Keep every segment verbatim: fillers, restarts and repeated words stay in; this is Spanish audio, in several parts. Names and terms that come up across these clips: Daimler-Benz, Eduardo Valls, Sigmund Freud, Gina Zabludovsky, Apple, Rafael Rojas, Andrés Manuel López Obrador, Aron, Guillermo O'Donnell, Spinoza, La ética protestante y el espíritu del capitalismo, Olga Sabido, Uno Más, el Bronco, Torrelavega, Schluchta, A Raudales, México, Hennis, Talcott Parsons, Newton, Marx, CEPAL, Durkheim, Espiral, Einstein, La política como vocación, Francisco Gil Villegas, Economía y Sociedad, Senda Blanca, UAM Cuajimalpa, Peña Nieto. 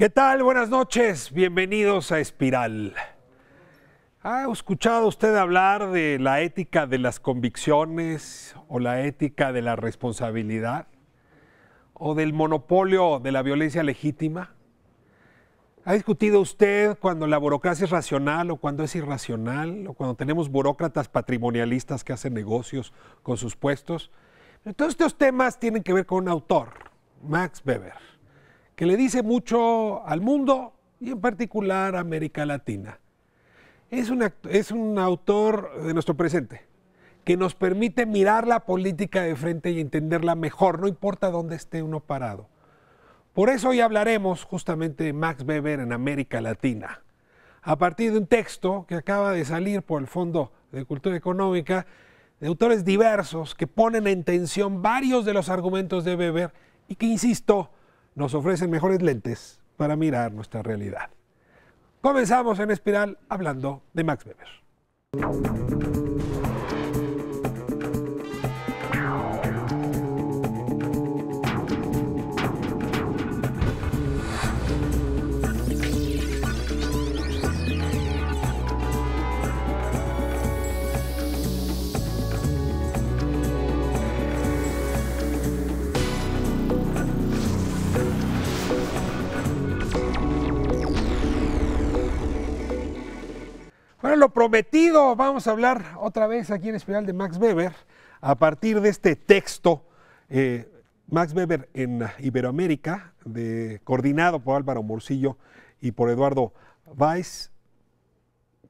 ¿Qué tal? Buenas noches, bienvenidos a Espiral. ¿Ha escuchado usted hablar de la ética de las convicciones o la ética de la responsabilidad o del monopolio de la violencia legítima? ¿Ha discutido usted cuando la burocracia es racional o cuando es irracional o cuando tenemos burócratas patrimonialistas que hacen negocios con sus puestos? Todos estos temas tienen que ver con un autor, Max Weber, que le dice mucho al mundo y en particular a América Latina. Es un, es un autor de nuestro presente que nos permite mirar la política de frente y entenderla mejor, no importa dónde esté uno parado. Por eso hoy hablaremos justamente de Max Weber en América Latina, a partir de un texto que acaba de salir por el Fondo de Cultura Económica, de autores diversos que ponen en tensión varios de los argumentos de Weber y que, insisto, nos ofrecen mejores lentes para mirar nuestra realidad. Comenzamos en Espiral hablando de Max Weber. Bueno, lo prometido, vamos a hablar otra vez aquí en Espiral de Max Weber, a partir de este texto, eh, Max Weber en Iberoamérica, de, coordinado por Álvaro Morcillo y por Eduardo Valls.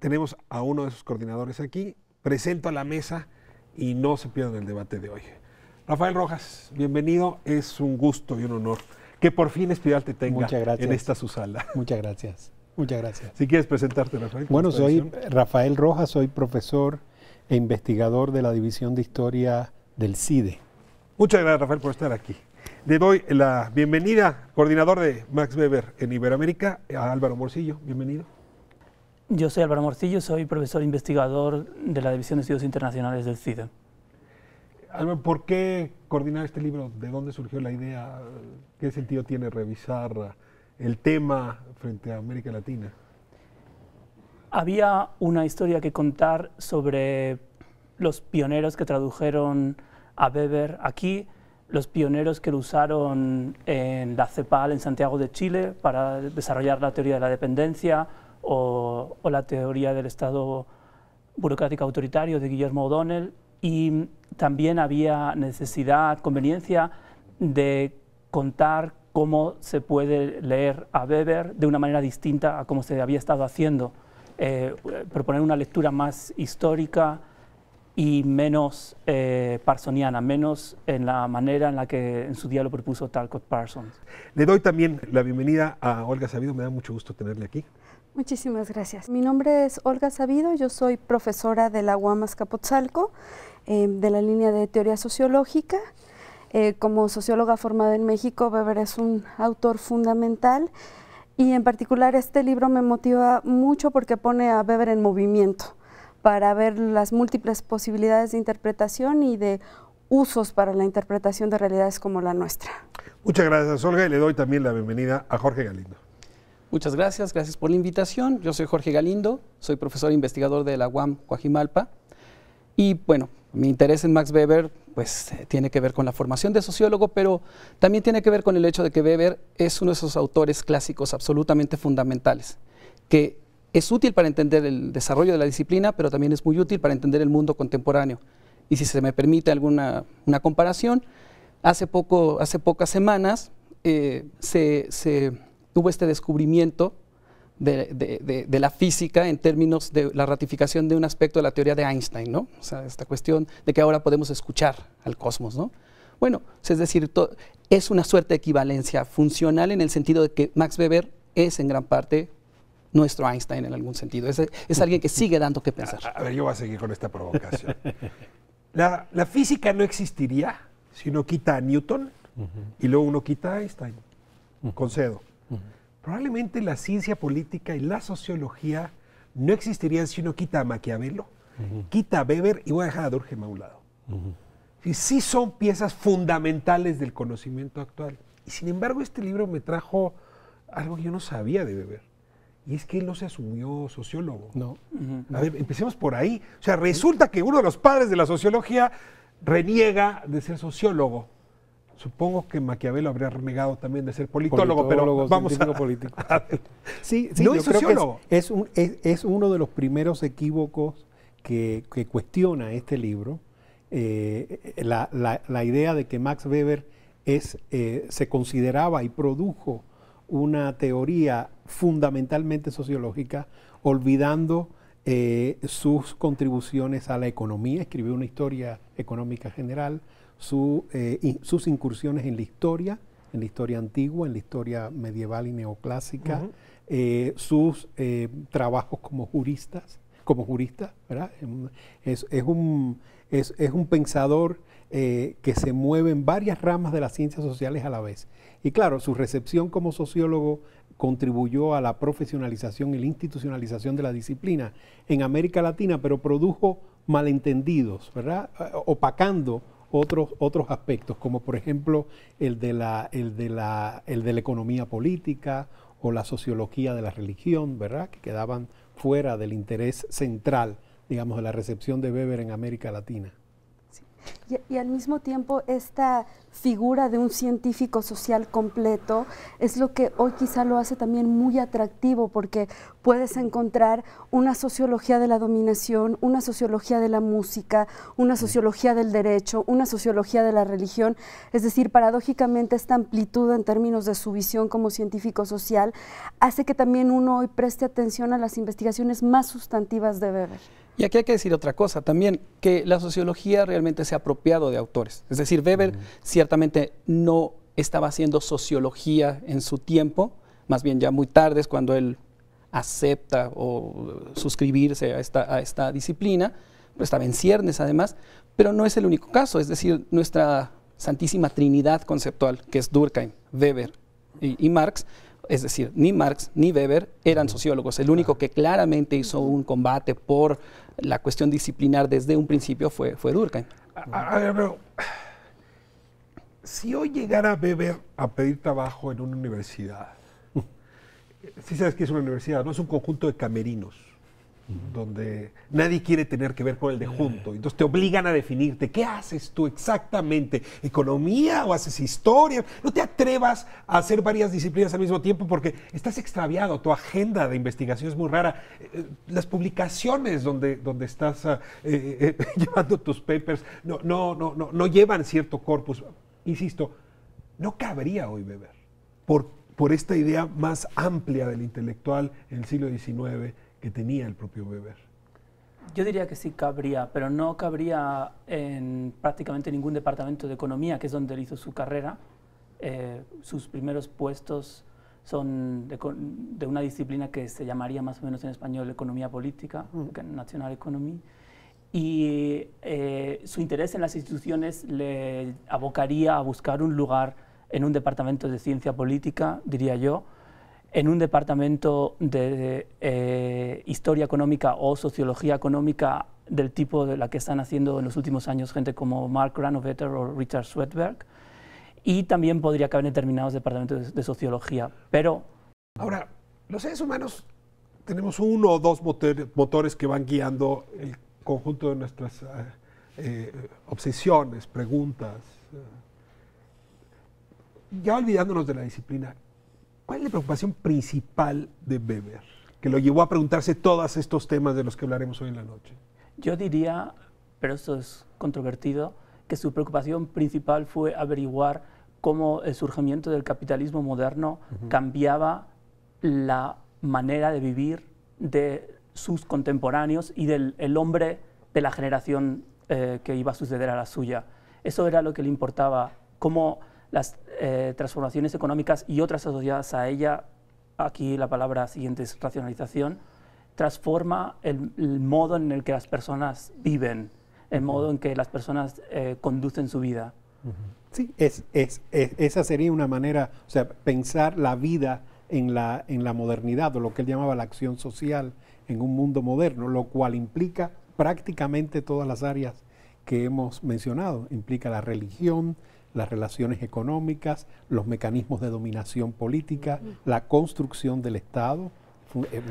Tenemos a uno de sus coordinadores aquí, presento a la mesa y no se pierdan el debate de hoy. Rafael Rojas, bienvenido, es un gusto y un honor que por fin Espiral te tenga en esta su sala. Muchas gracias. Muchas gracias. Si quieres presentarte, Rafael. Bueno, soy Rafael Rojas, soy profesor e investigador de la División de Historia del CIDE. Muchas gracias, Rafael, por estar aquí. Le doy la bienvenida, coordinador de Max Weber en Iberoamérica, a Álvaro Morcillo. Bienvenido. Yo soy Álvaro Morcillo, soy profesor e investigador de la División de Estudios Internacionales del CIDE. Álvaro, ¿por qué coordinar este libro? ¿De dónde surgió la idea? ¿Qué sentido tiene revisar el tema frente a América Latina? Había una historia que contar sobre los pioneros que tradujeron a Weber aquí, los pioneros que lo usaron en la CEPAL en Santiago de Chile para desarrollar la teoría de la dependencia o, o la teoría del Estado burocrático autoritario de Guillermo O'Donnell, y también había necesidad, conveniencia de contar cómo se puede leer a Weber de una manera distinta a cómo se había estado haciendo, eh, proponer una lectura más histórica y menos eh, parsoniana, menos en la manera en la que en su día lo propuso Talcott Parsons. Le doy también la bienvenida a Olga Sabido, me da mucho gusto tenerle aquí. Muchísimas gracias. Mi nombre es Olga Sabido, yo soy profesora de la U A M Capotzalco, eh, de la línea de teoría sociológica. Eh, como socióloga formada en México, Weber es un autor fundamental y en particular este libro me motiva mucho porque pone a Weber en movimiento para ver las múltiples posibilidades de interpretación y de usos para la interpretación de realidades como la nuestra. Muchas gracias, Olga, y le doy también la bienvenida a Jorge Galindo. Muchas gracias, gracias por la invitación. Yo soy Jorge Galindo, soy profesor e investigador de la U A M Cuajimalpa y bueno, mi interés en Max Weber pues tiene que ver con la formación de sociólogo, pero también tiene que ver con el hecho de que Weber es uno de esos autores clásicos absolutamente fundamentales, que es útil para entender el desarrollo de la disciplina, pero también es muy útil para entender el mundo contemporáneo. Y si se me permite alguna una comparación, hace, poco, hace pocas semanas eh, se, se tuvo este descubrimiento De, de, de, de la física en términos de la ratificación de un aspecto de la teoría de Einstein, ¿no? O sea, esta cuestión de que ahora podemos escuchar al cosmos, ¿no? Bueno, es decir, es una suerte de equivalencia funcional en el sentido de que Max Weber es en gran parte nuestro Einstein en algún sentido. Es, es alguien que sigue dando que pensar. A, a ver, yo voy a seguir con esta provocación. La, la física no existiría si uno quita a Newton uh-huh. y luego uno quita a Einstein. Uh-huh. Concedo. Uh-huh. Probablemente la ciencia política y la sociología no existirían si uno quita a Maquiavelo, uh-huh. quita a Weber y voy a dejar a Durkheim a un lado. Uh-huh. Sí, sí son piezas fundamentales del conocimiento actual. Y sin embargo, este libro me trajo algo que yo no sabía de Weber. Y es que él no se asumió sociólogo. No. Uh-huh. A ver, empecemos por ahí. O sea, resulta que uno de los padres de la sociología reniega de ser sociólogo. Supongo que Maquiavelo habría renegado también de ser politólogo, politólogo pero vamos a... político. a ver. Sí, sí, no yo es creo sociólogo. Que es, es, un, es, es uno de los primeros equívocos que, que cuestiona este libro, eh, la, la, la idea de que Max Weber es, eh, se consideraba y produjo una teoría fundamentalmente sociológica, olvidando eh, sus contribuciones a la economía. Escribió una historia económica general, su, eh, in, sus incursiones en la historia, en la historia antigua, en la historia medieval y neoclásica, uh-huh. eh, sus eh, trabajos como juristas, como jurista, ¿verdad? Es, es, un, es, es un pensador eh, que se mueve en varias ramas de las ciencias sociales a la vez. Y claro, su recepción como sociólogo contribuyó a la profesionalización y la institucionalización de la disciplina en América Latina, pero produjo malentendidos, ¿verdad? Opacando otros, otros aspectos, como por ejemplo el de la, el de la, el de la economía política o la sociología de la religión, ¿verdad? Que quedaban fuera del interés central, digamos, de la recepción de Weber en América Latina. Y, y al mismo tiempo esta figura de un científico social completo es lo que hoy quizá lo hace también muy atractivo, porque puedes encontrar una sociología de la dominación, una sociología de la música, una sociología del derecho, una sociología de la religión, es decir, paradójicamente esta amplitud en términos de su visión como científico social hace que también uno hoy preste atención a las investigaciones más sustantivas de Weber. Y aquí hay que decir otra cosa también, que la sociología realmente se ha apropiado de autores. Es decir, Weber uh-huh. ciertamente no estaba haciendo sociología en su tiempo, más bien ya muy tarde es cuando él acepta o suscribirse a esta, a esta disciplina, pero estaba en ciernes además, pero no es el único caso. Es decir, nuestra santísima trinidad conceptual, que es Durkheim, Weber y, y Marx. Es decir, ni Marx ni Weber eran sociólogos. El único que claramente hizo un combate por la cuestión disciplinar desde un principio fue, fue Durkheim. A, a ver, pero, si hoy llegara Weber a pedir trabajo en una universidad, sí sabes que es una universidad, no es un conjunto de camerinos, uh-huh. donde nadie quiere tener que ver con el de junto, entonces te obligan a definirte, ¿qué haces tú exactamente? ¿Economía o haces historia? No te atrevas a hacer varias disciplinas al mismo tiempo porque estás extraviado, tu agenda de investigación es muy rara, las publicaciones donde, donde estás eh, eh, llevando tus papers no, no, no, no, no llevan cierto corpus. Insisto, no cabría hoy Weber por, por esta idea más amplia del intelectual en el siglo diecinueve que tenía el propio Weber. Yo diría que sí cabría, pero no cabría en prácticamente ningún departamento de economía, que es donde él hizo su carrera. Eh, sus primeros puestos son de, de una disciplina que se llamaría más o menos en español economía política, mm. National Economy, y eh, su interés en las instituciones le abocaría a buscar un lugar en un departamento de ciencia política, diría yo, en un departamento de eh, historia económica o sociología económica del tipo de la que están haciendo en los últimos años gente como Mark Granovetter o Richard Swedberg, y también podría caber en determinados departamentos de, de sociología, pero... Ahora, los seres humanos tenemos uno o dos motor, motores que van guiando el conjunto de nuestras eh, eh, obsesiones, preguntas. Ya olvidándonos de la disciplina, ¿cuál es la preocupación principal de Weber, que lo llevó a preguntarse todos estos temas de los que hablaremos hoy en la noche? Yo diría, pero eso es controvertido, que su preocupación principal fue averiguar cómo el surgimiento del capitalismo moderno uh-huh. cambiaba la manera de vivir de sus contemporáneos y del el hombre de la generación eh, que iba a suceder a la suya. Eso era lo que le importaba, cómo las eh, transformaciones económicas y otras asociadas a ella, aquí la palabra siguiente es racionalización, transforma el, el modo en el que las personas viven, el modo en que las personas eh, conducen su vida. Sí, es, es, es, esa sería una manera, o sea, pensar la vida en la, en la modernidad, o lo que él llamaba la acción social en un mundo moderno, lo cual implica prácticamente todas las áreas que hemos mencionado, implica la religión, las relaciones económicas, los mecanismos de dominación política, uh-huh. la construcción del Estado.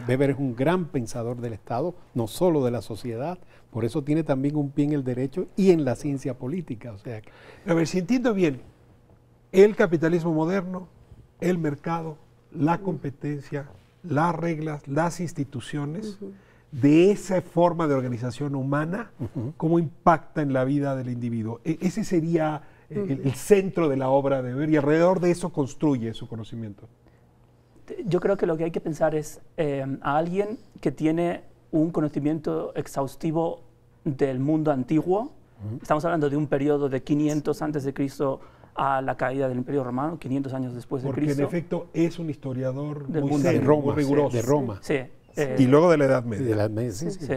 Weber es un gran pensador del Estado, no solo de la sociedad, por eso tiene también un pie en el derecho y en la ciencia política. O sea que... A ver, si entiendo bien, el capitalismo moderno, el mercado, la competencia, las reglas, las instituciones, uh-huh. de esa forma de organización humana, uh-huh. ¿cómo impacta en la vida del individuo? E- ese sería uh-huh. el, el centro de la obra de Weber y alrededor de eso construye su conocimiento. Yo creo que lo que hay que pensar es eh, a alguien que tiene un conocimiento exhaustivo del mundo antiguo. Uh-huh. Estamos hablando de un periodo de quinientos antes de Cristo a la caída del Imperio Romano, quinientos años después de Porque Cristo. Porque en efecto es un historiador del muy mundo de Roma, riguroso. De Roma. Sí. Eh, y luego de la Edad Media. De la Edad Media, sí. sí. sí.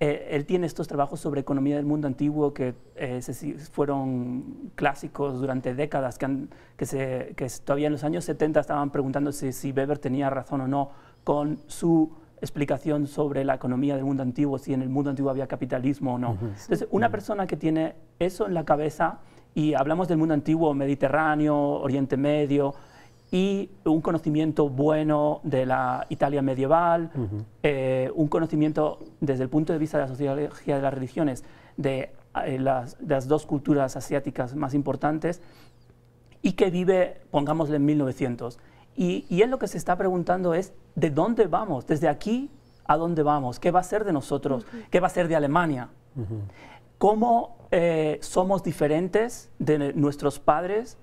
Eh, él tiene estos trabajos sobre economía del mundo antiguo que eh, se, fueron clásicos durante décadas, que, han, que, se, que todavía en los años setenta estaban preguntando si, si Weber tenía razón o no con su explicación sobre la economía del mundo antiguo, si en el mundo antiguo había capitalismo o no. Uh-huh. Entonces, una persona que tiene eso en la cabeza, y hablamos del mundo antiguo, Mediterráneo, Oriente Medio, y un conocimiento bueno de la Italia medieval, uh-huh. eh, un conocimiento desde el punto de vista de la sociología de las religiones, de, eh, las, de las dos culturas asiáticas más importantes, y que vive, pongámosle, en mil novecientos. Y, y él lo que se está preguntando es, ¿de dónde vamos? ¿Desde aquí a dónde vamos? ¿Qué va a ser de nosotros? Uh-huh. ¿Qué va a ser de Alemania? Uh-huh. ¿Cómo eh, somos diferentes de nuestros padres?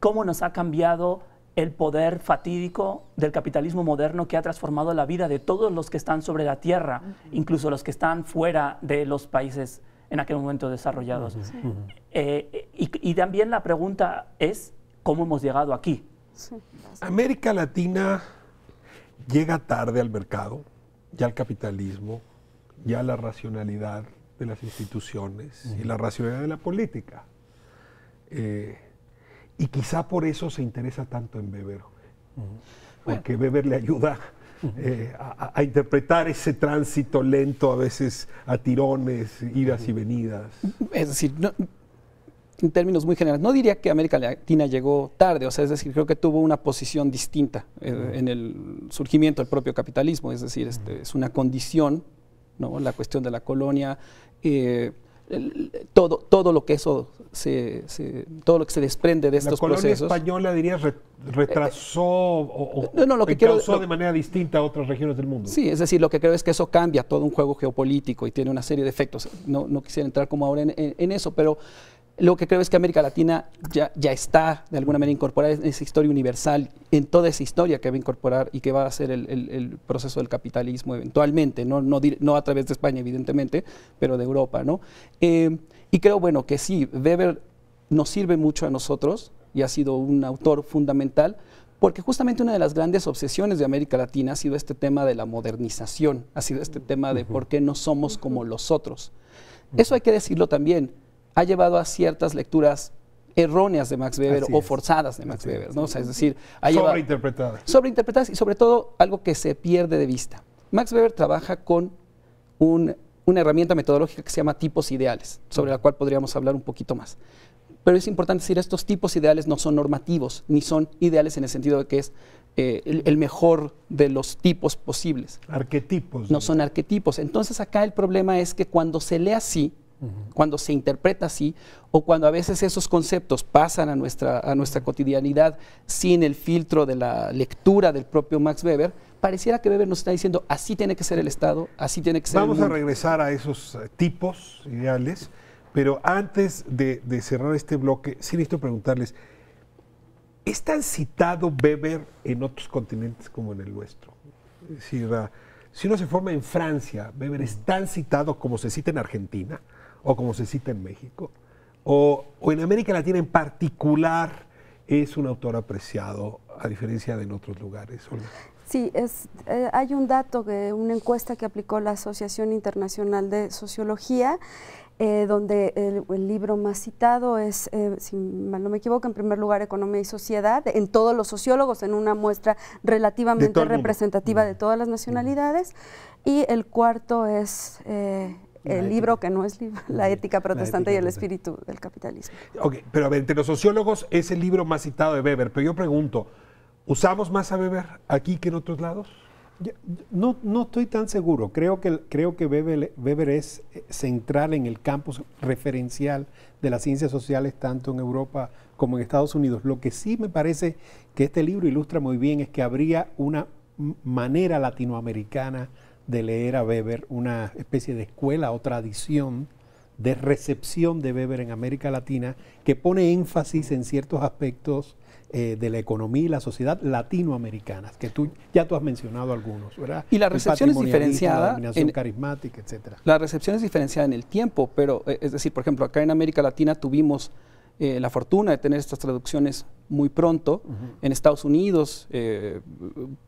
¿Cómo nos ha cambiado el poder fatídico del capitalismo moderno que ha transformado la vida de todos los que están sobre la tierra, uh-huh. incluso los que están fuera de los países en aquel momento desarrollados? Uh-huh. Sí. Eh, y, y también la pregunta es, ¿cómo hemos llegado aquí? Sí. América Latina llega tarde al mercado, ya al capitalismo, ya a la racionalidad de las instituciones uh-huh. y la racionalidad de la política. Eh, Y quizá por eso se interesa tanto en Weber, uh-huh. porque bueno. Weber le ayuda uh-huh. eh, a, a interpretar ese tránsito lento, a veces a tirones, idas uh-huh. y venidas. Es decir, no, en términos muy generales, no diría que América Latina llegó tarde, o sea, es decir, creo que tuvo una posición distinta eh, uh-huh. en el surgimiento del propio capitalismo, es decir, este, uh-huh. es una condición, ¿no? La cuestión de la colonia. Eh, El, todo, todo lo que eso se, se todo lo que se desprende de estos procesos. La colonia española, dirías, re, retrasó eh, o, o no, no, lo que causó quiero, de lo, manera distinta a otras regiones del mundo. Sí, es decir, lo que creo es que eso cambia todo un juego geopolítico y tiene una serie de efectos. No, no quisiera entrar como ahora en, en, en eso, pero lo que creo es que América Latina ya, ya está de alguna manera incorporada en esa historia universal, en toda esa historia que va a incorporar y que va a ser el, el, el proceso del capitalismo eventualmente, no, no, no a través de España evidentemente, pero de Europa, ¿no? Eh, y creo, bueno, que sí, Weber nos sirve mucho a nosotros y ha sido un autor fundamental, porque justamente una de las grandes obsesiones de América Latina ha sido este tema de la modernización, ha sido este tema de por qué no somos como los otros. Eso hay que decirlo también. Ha llevado a ciertas lecturas erróneas de Max Weber o forzadas de Max Weber, ¿no? O sea, es decir, ha llevado sobreinterpretadas. Sobreinterpretadas y sobre todo algo que se pierde de vista. Max Weber trabaja con un, una herramienta metodológica que se llama tipos ideales, sobre la cual podríamos hablar un poquito más. Pero es importante decir, estos tipos ideales no son normativos, ni son ideales en el sentido de que es eh, el, el mejor de los tipos posibles. Arquetipos. No son arquetipos. Entonces acá el problema es que cuando se lee así, cuando se interpreta así, o cuando a veces esos conceptos pasan a nuestra, a nuestra cotidianidad sin el filtro de la lectura del propio Max Weber, pareciera que Weber nos está diciendo así tiene que ser el Estado, así tiene que ser el mundo. Vamos a regresar a esos tipos ideales, pero antes de, de cerrar este bloque, sí necesito preguntarles, ¿es tan citado Weber en otros continentes como en el nuestro? Es decir, si uno se forma en Francia, Weber es tan citado como se cita en Argentina, o como se cita en México, o, o en América Latina en particular, es un autor apreciado, a diferencia de en otros lugares. Hola. Sí, es, eh, hay un dato, que una encuesta que aplicó la Asociación Internacional de Sociología, eh, donde el, el libro más citado es, eh, si mal no me equivoco, en primer lugar Economía y Sociedad, en todos los sociólogos, en una muestra relativamente representativa de todas las nacionalidades, y el cuarto es... Eh, el libro que no es libro, La ética protestante y el espíritu del capitalismo. Ok, pero a ver, entre los sociólogos es el libro más citado de Weber, pero yo pregunto, ¿usamos más a Weber aquí que en otros lados? No, no estoy tan seguro. Creo que, creo que Weber, Weber es central en el campo referencial de las ciencias sociales tanto en Europa como en Estados Unidos. Lo que sí me parece que este libro ilustra muy bien es que habría una manera latinoamericana de leer a Weber, una especie de escuela o tradición de recepción de Weber en América Latina que pone énfasis en ciertos aspectos Eh, de la economía y la sociedad latinoamericanas, que tú ya tú has mencionado algunos, ¿verdad? Y la recepción es diferenciada, la dominación en, carismática, etcétera. La recepción es diferenciada en el tiempo, pero eh, es decir, por ejemplo, acá en América Latina tuvimos eh, la fortuna de tener estas traducciones muy pronto. Uh-huh. En Estados Unidos eh,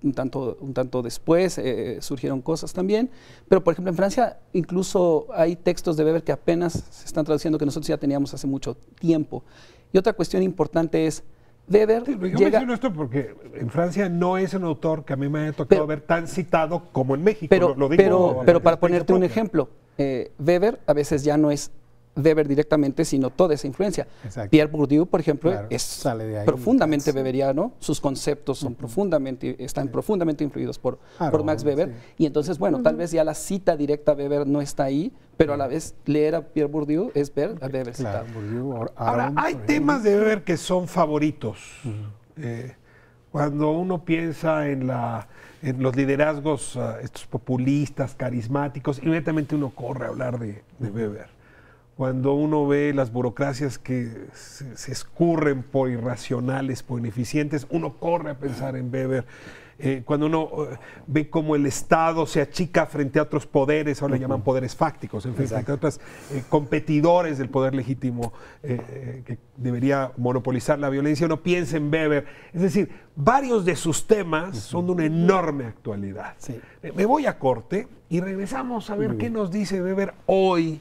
un tanto un tanto después eh, surgieron cosas también, pero por ejemplo en Francia incluso hay textos de Weber que apenas se están traduciendo que nosotros ya teníamos hace mucho tiempo. Y otra cuestión importante es Weber sí, yo llega, menciono esto porque en Francia no es un autor que a mí me haya tocado pero, ver tan citado como en México. Pero, lo, lo digo, pero, pero para ponerte propia. un ejemplo, eh, Weber a veces ya no es Weber directamente, sino toda esa influencia. Exacto. Pierre Bourdieu, por ejemplo, claro, es sale de ahí profundamente weberiano, sus conceptos son uh-huh. profundamente, están sí. profundamente influidos por, Aron, por Max Weber, sí. y entonces, bueno, uh-huh. tal vez ya la cita directa a Weber no está ahí, pero a la vez leer a Pierre Bourdieu es ver a Weber citado. Claro. Ahora, hay temas de Weber que son favoritos. Uh-huh. eh, cuando uno piensa en, la, en los liderazgos, uh, estos populistas, carismáticos, inmediatamente uno corre a hablar de, de Weber. Cuando uno ve las burocracias que se, se escurren por irracionales, por ineficientes, uno corre a pensar en Weber. Eh, cuando uno eh, ve cómo el Estado se achica frente a otros poderes, ahora le llaman poderes fácticos, en fin, frente a otros eh, competidores del poder legítimo eh, eh, que debería monopolizar la violencia, uno piensa en Weber. Es decir, varios de sus temas uh-huh. son de una enorme actualidad. Sí. Eh, me voy a corte y regresamos a ver uh-huh. qué nos dice Weber hoy.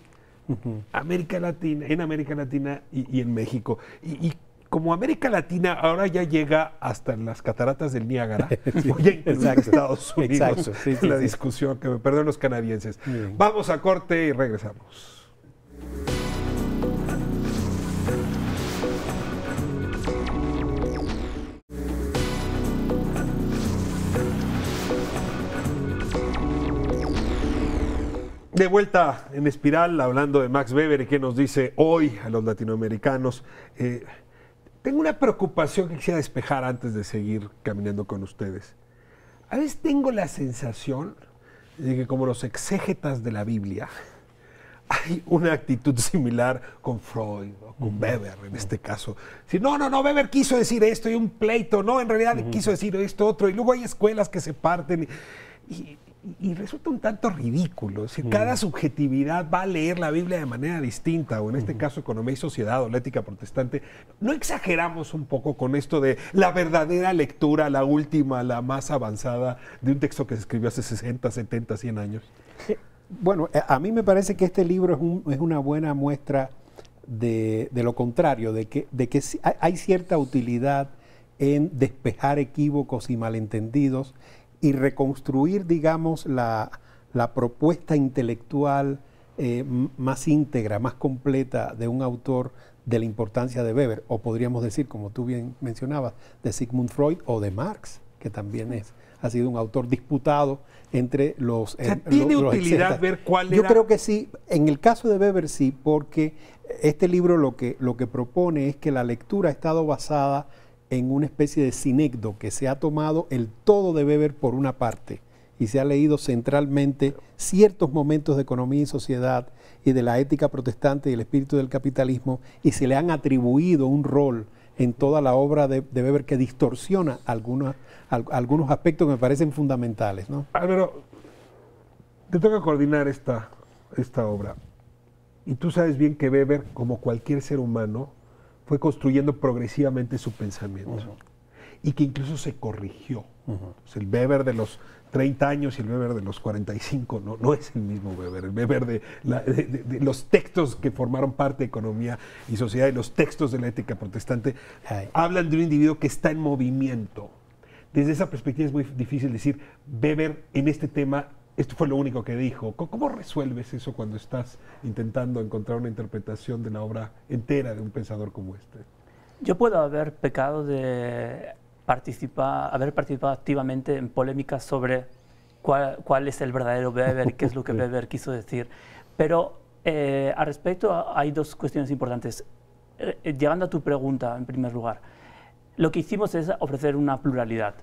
Uh-huh. América Latina, en América Latina y, y en México. Y, y como América Latina ahora ya llega hasta las cataratas del Niágara, sí, voy a exacto, Estados Unidos, exacto, sí, sí, la sí. discusión, que me perdonen los canadienses. Bien. Vamos a corte y regresamos. De vuelta en Espiral, hablando de Max Weber y qué nos dice hoy a los latinoamericanos. Eh, tengo una preocupación que quisiera despejar antes de seguir caminando con ustedes. A veces tengo la sensación de que como los exégetas de la Biblia, hay una actitud similar con Freud o con Weber en este caso. Si, no, no, no, Weber quiso decir esto y un pleito, no, en realidad uh-huh. quiso decir esto, otro, y luego hay escuelas que se parten y, y Y resulta un tanto ridículo. Es decir, mm. cada subjetividad va a leer la Biblia de manera distinta, o en este mm. caso Economía y Sociedad o la ética protestante. ¿No exageramos un poco con esto de la verdadera lectura, la última, la más avanzada de un texto que se escribió hace sesenta, setenta, cien años? Bueno, a mí me parece que este libro es, un, es una buena muestra de, de lo contrario, de que, de que hay cierta utilidad en despejar equívocos y malentendidos y reconstruir, digamos, la, la propuesta intelectual eh, más íntegra, más completa de un autor de la importancia de Weber, o podríamos decir, como tú bien mencionabas, de Sigmund Freud o de Marx, que también es, ha sido un autor disputado entre los... O sea, eh, ¿tiene los, utilidad los ver cuál era? Yo creo que sí, en el caso de Weber sí, porque este libro lo que, lo que propone es que la lectura ha estado basada en una especie de sinécdo que se ha tomado el todo de Weber por una parte y se ha leído centralmente ciertos momentos de Economía y Sociedad y de la ética protestante y el espíritu del capitalismo y se le han atribuido un rol en toda la obra de, de Weber que distorsiona alguna, al, algunos aspectos que me parecen fundamentales, ¿no? Álvaro, te toca coordinar esta, esta obra y tú sabes bien que Weber, como cualquier ser humano, fue construyendo progresivamente su pensamiento uh-huh. y que incluso se corrigió. Uh-huh. Entonces, el Weber de los treinta años y el Weber de los cuarenta y cinco no, no es el mismo Weber. El Weber de, la, de, de, de los textos que formaron parte de Economía y Sociedad y los textos de la ética protestante Ay. hablan de un individuo que está en movimiento. Desde esa perspectiva es muy difícil decir Weber en este tema Esto fue lo único que dijo. ¿Cómo resuelves eso cuando estás intentando encontrar una interpretación de la obra entera de un pensador como este? Yo puedo haber pecado de participar, haber participado activamente en polémicas sobre cuál, cuál es el verdadero Weber, qué es lo que Weber quiso decir. Pero eh, al respecto hay dos cuestiones importantes. Eh, llegando a tu pregunta, en primer lugar, lo que hicimos es ofrecer una pluralidad.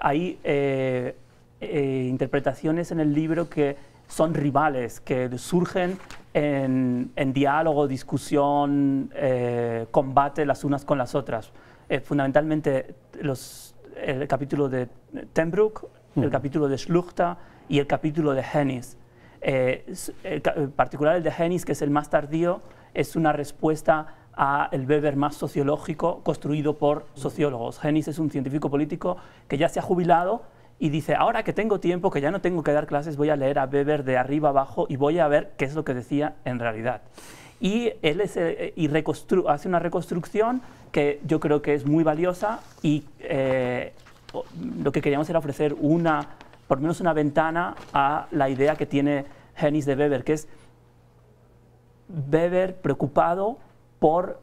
Hay eh, eh, interpretaciones en el libro que son rivales, que surgen en, en diálogo, discusión, eh, combate las unas con las otras. Eh, fundamentalmente los, el capítulo de Tenbroek, mm. el capítulo de Schluchta y el capítulo de Hennis. Eh, el, en particular el de Hennis, que es el más tardío, es una respuesta a el Weber más sociológico construido por sociólogos. Hennis es un científico político que ya se ha jubilado y dice, ahora que tengo tiempo, que ya no tengo que dar clases, voy a leer a Weber de arriba abajo y voy a ver qué es lo que decía en realidad. Y él es, eh, y hace una reconstrucción que yo creo que es muy valiosa y eh, lo que queríamos era ofrecer una, por lo menos una ventana a la idea que tiene Hennis de Weber, que es Weber preocupado por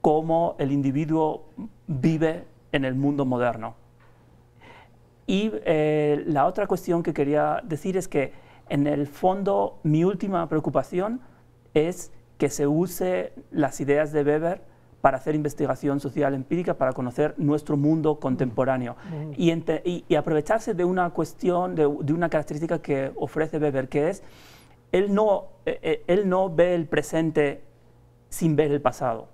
cómo el individuo vive en el mundo moderno. Y eh, la otra cuestión que quería decir es que, en el fondo, mi última preocupación es que se use las ideas de Weber para hacer investigación social empírica, para conocer nuestro mundo contemporáneo. Mm. Y, ente, y, y aprovecharse de una cuestión, de, de una característica que ofrece Weber, que es, él no, eh, él no ve el presente sin ver el pasado.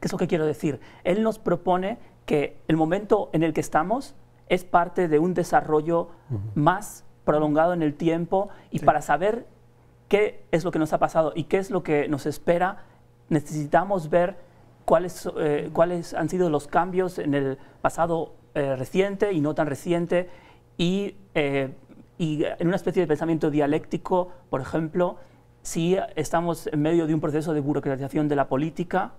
¿Qué es lo que quiero decir? Él nos propone que el momento en el que estamos es parte de un desarrollo uh-huh. más prolongado en el tiempo y sí. para saber qué es lo que nos ha pasado y qué es lo que nos espera, necesitamos ver cuáles, eh, cuáles han sido los cambios en el pasado eh, reciente y no tan reciente y, eh, y en una especie de pensamiento dialéctico, por ejemplo, si estamos en medio de un proceso de burocratización de la política,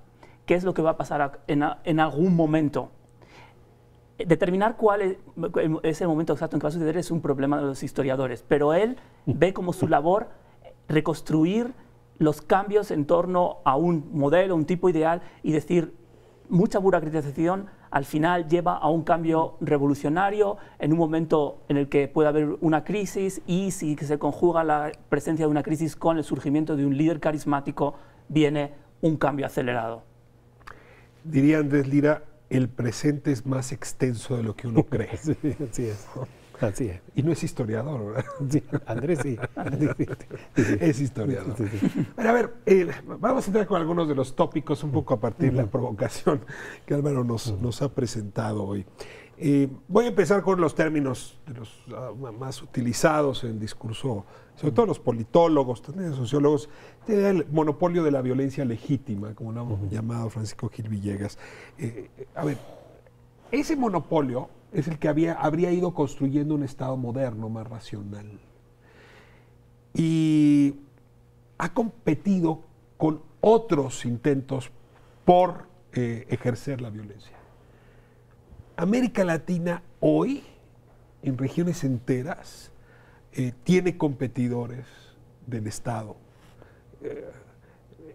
¿qué es lo que va a pasar a, en, a, en algún momento? Determinar cuál es, es el momento exacto en que va a suceder es un problema de los historiadores, pero él ve como su labor reconstruir los cambios en torno a un modelo, un tipo ideal, y decir, mucha burocratización al final lleva a un cambio revolucionario en un momento en el que puede haber una crisis y si se conjuga la presencia de una crisis con el surgimiento de un líder carismático, viene un cambio acelerado. Diría Andrés Lira, el presente es más extenso de lo que uno cree. Sí, así es. Así es. Y no es historiador, ¿verdad? Sí, Andrés sí. Es historiador. Sí, sí. Pero a ver, eh, vamos a entrar con algunos de los tópicos un poco a partir de la provocación que Álvaro nos, nos ha presentado hoy. Eh, voy a empezar con los términos de los, uh, más utilizados en discurso, sobre todo los politólogos, también los sociólogos, el monopolio de la violencia legítima, como lo hemos llamado Francisco Gil Villegas. Eh, a ver, ese monopolio es el que había, habría ido construyendo un Estado moderno, más racional. Y ha competido con otros intentos por eh, ejercer la violencia. América Latina hoy, en regiones enteras, eh, tiene competidores del Estado. Eh,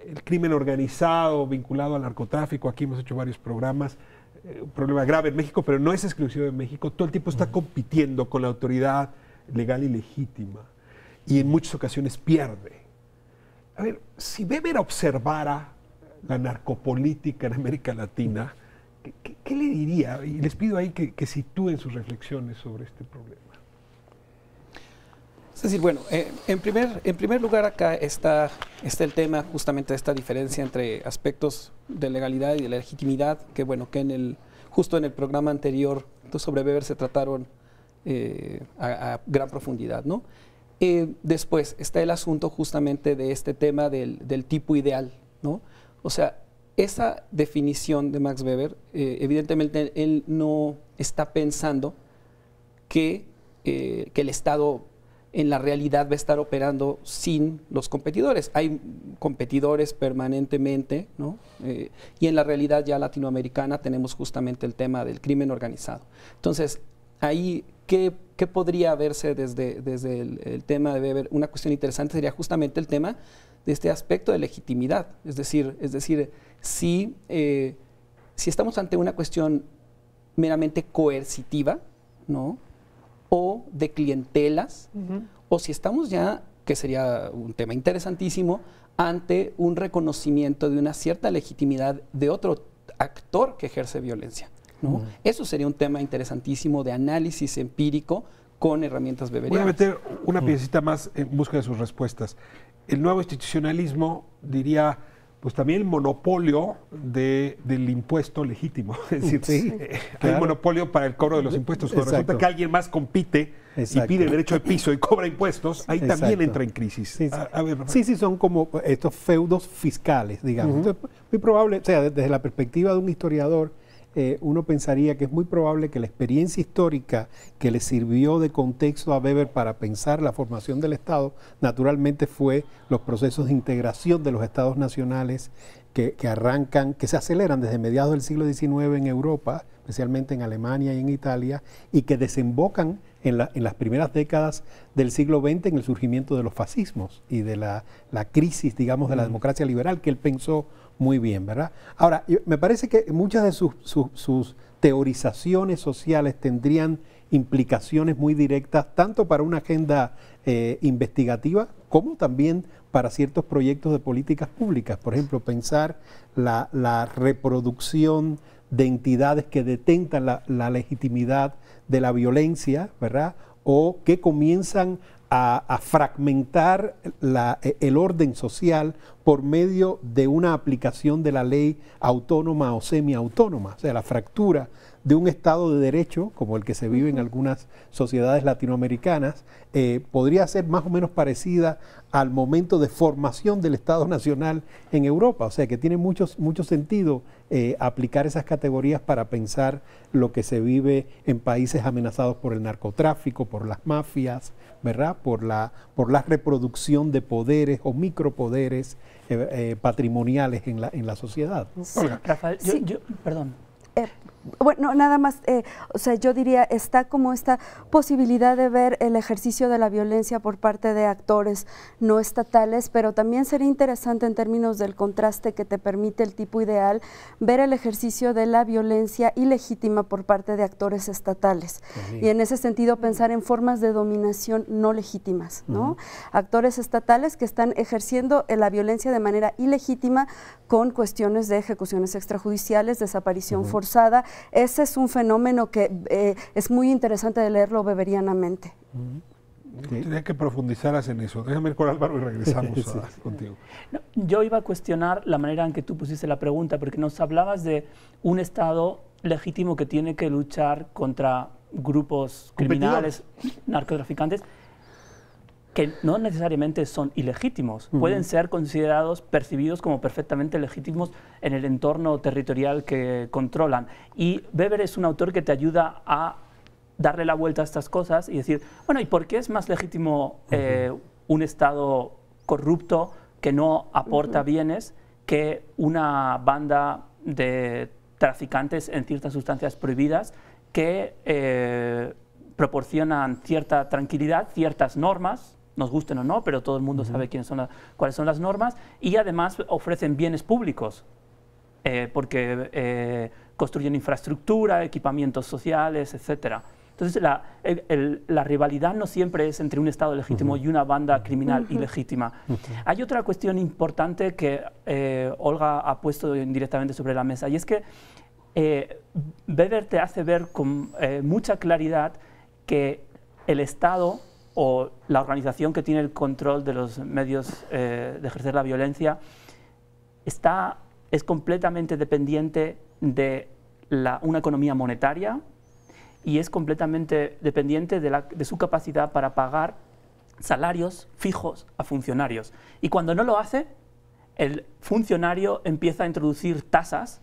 el crimen organizado vinculado al narcotráfico, aquí hemos hecho varios programas, un problema grave en México, pero no es exclusivo de México, todo el tiempo está compitiendo con la autoridad legal y legítima y en muchas ocasiones pierde. A ver, si Weber observara la narcopolítica en América Latina, ¿qué, qué, qué le diría? Y les pido ahí que, que sitúen sus reflexiones sobre este problema. Es decir, bueno, eh, en, primer, en primer lugar acá está, está el tema justamente de esta diferencia entre aspectos de legalidad y de legitimidad, que bueno, que en el, justo en el programa anterior sobre Weber se trataron eh, a, a gran profundidad, ¿no? Eh, después está el asunto justamente de este tema del, del tipo ideal, ¿no? O sea, esa definición de Max Weber, eh, evidentemente él no está pensando que, eh, que el Estado en la realidad va a estar operando sin los competidores. Hay competidores permanentemente, ¿no? Eh, y en la realidad ya latinoamericana tenemos justamente el tema del crimen organizado. Entonces, ahí, ¿qué, ¿Qué podría verse desde, desde el, el tema de Weber? Una cuestión interesante sería justamente el tema de este aspecto de legitimidad. Es decir, es decir si, eh, si estamos ante una cuestión meramente coercitiva, ¿no?, o de clientelas, uh-huh, o si estamos ya, que sería un tema interesantísimo, ante un reconocimiento de una cierta legitimidad de otro actor que ejerce violencia, ¿no? Uh-huh. Eso sería un tema interesantísimo de análisis empírico con herramientas weberianas. Voy a meter una piecita más en busca de sus respuestas. El nuevo institucionalismo diría, pues también el monopolio de, del impuesto legítimo. Es decir, sí, eh, claro, hay monopolio para el cobro de los impuestos. Cuando resulta que alguien más compite, exacto, y pide el derecho de piso y cobra impuestos, ahí, exacto, también entra en crisis. Sí, sí. A, a ver, sí, sí, son como estos feudos fiscales, digamos. Uh-huh. Entonces, muy probable, o sea, desde la perspectiva de un historiador, eh, uno pensaría que es muy probable que la experiencia histórica que le sirvió de contexto a Weber para pensar la formación del Estado, naturalmente fue los procesos de integración de los Estados nacionales que, que arrancan, que se aceleran desde mediados del siglo diecinueve en Europa, especialmente en Alemania y en Italia, y que desembocan en, la, en las primeras décadas del siglo veinte en el surgimiento de los fascismos y de la, la crisis, digamos, de la democracia liberal que él pensó muy bien, ¿verdad? Ahora, me parece que muchas de sus, sus, sus teorizaciones sociales tendrían implicaciones muy directas, tanto para una agenda eh, investigativa como también para ciertos proyectos de políticas públicas. Por ejemplo, pensar la, la reproducción de entidades que detentan la, la legitimidad de la violencia, ¿verdad? O que comienzan A, a fragmentar la, el orden social por medio de una aplicación de la ley autónoma o semiautónoma, o sea, la fractura de un Estado de derecho, como el que se vive en algunas sociedades latinoamericanas, eh, podría ser más o menos parecida al momento de formación del Estado nacional en Europa, o sea, que tiene muchos, mucho sentido eh, aplicar esas categorías para pensar lo que se vive en países amenazados por el narcotráfico, por las mafias, ¿verdad? Por la, por la reproducción de poderes o micropoderes eh, eh, patrimoniales en la, en la sociedad. Sí, Olga, Rafael, yo, sí. yo, perdón. Eh, bueno, nada más, eh, o sea, yo diría, está como esta posibilidad de ver el ejercicio de la violencia por parte de actores no estatales, pero también sería interesante en términos del contraste que te permite el tipo ideal, ver el ejercicio de la violencia ilegítima por parte de actores estatales. Sí. Y en ese sentido pensar en formas de dominación no legítimas, ¿no? Uh-huh. Actores estatales que están ejerciendo la violencia de manera ilegítima con cuestiones de ejecuciones extrajudiciales, desaparición, uh-huh, forzada. Ese es un fenómeno que eh, es muy interesante de leerlo weberianamente. Mm-hmm. Okay. Tendría que profundizaras en eso. Déjame ir con Álvaro y regresamos sí. a, contigo. No, yo iba a cuestionar la manera en que tú pusiste la pregunta, porque nos hablabas de un Estado legítimo que tiene que luchar contra grupos criminales, narcotraficantes, que no necesariamente son ilegítimos, uh-huh, pueden ser considerados, percibidos como perfectamente legítimos en el entorno territorial que controlan. Y Weber es un autor que te ayuda a darle la vuelta a estas cosas y decir, bueno, ¿y por qué es más legítimo eh, uh-huh, un Estado corrupto que no aporta, uh-huh, bienes que una banda de traficantes en ciertas sustancias prohibidas que eh, proporcionan cierta tranquilidad, ciertas normas? Nos gusten o no, pero todo el mundo, uh-huh, sabe quiénes son la, cuáles son las normas, y además ofrecen bienes públicos, eh, porque eh, construyen infraestructura, equipamientos sociales, etcétera. Entonces, la, el, el, la rivalidad no siempre es entre un Estado legítimo, uh-huh, y una banda criminal, uh-huh, ilegítima. Uh-huh. Hay otra cuestión importante que eh, Olga ha puesto indirectamente sobre la mesa, y es que eh, Weber te hace ver con eh, mucha claridad que el Estado o la organización que tiene el control de los medios eh, de ejercer la violencia está, es completamente dependiente de la, una economía monetaria, y es completamente dependiente de, la, de su capacidad para pagar salarios fijos a funcionarios. Y cuando no lo hace, el funcionario empieza a introducir tasas